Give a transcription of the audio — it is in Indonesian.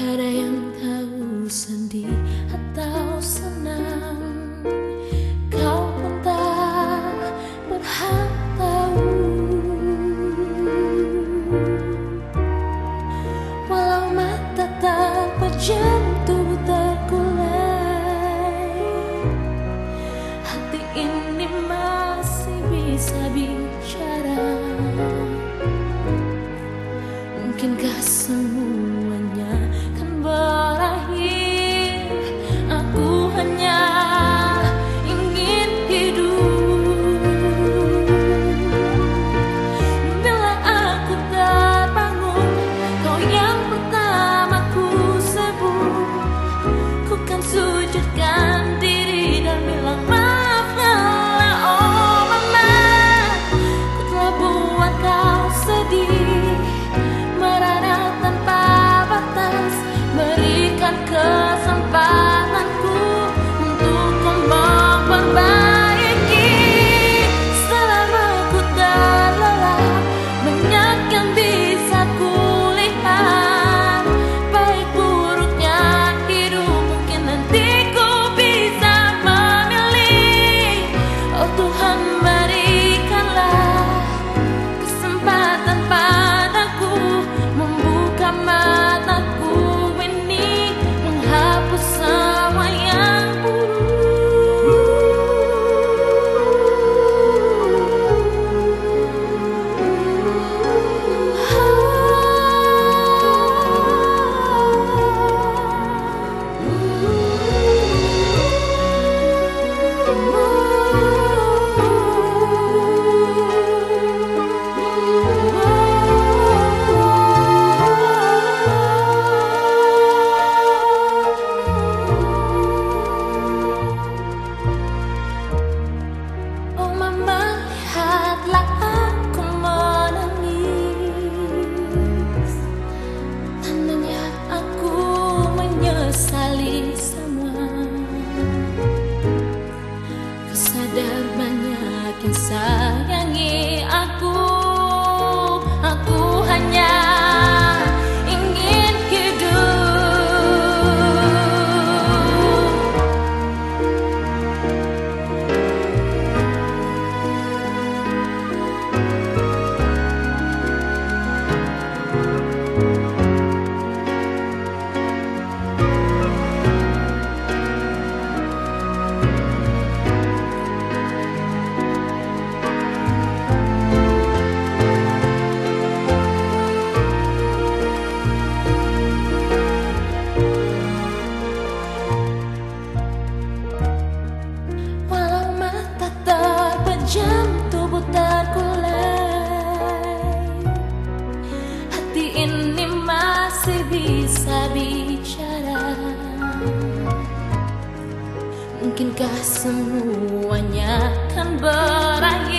Tiada yang tahu sedih atau senang, kau pun tak berhak tahu. Walau mata tak pejam, tubuh terkulai, hati ini masih bisa bicara. Mungkinkah semuanya kan berakhir? Aku hanya ingin hidup. Bila aku terbangun, kau yang pertama ku sebut. Ku kan sujudkan diri dan bilang maaf karena oh mama, ku telah buat kau sedih. Makin sayangi aku hanya ingin hidup. Mungkinkah semuanya kan berakhir?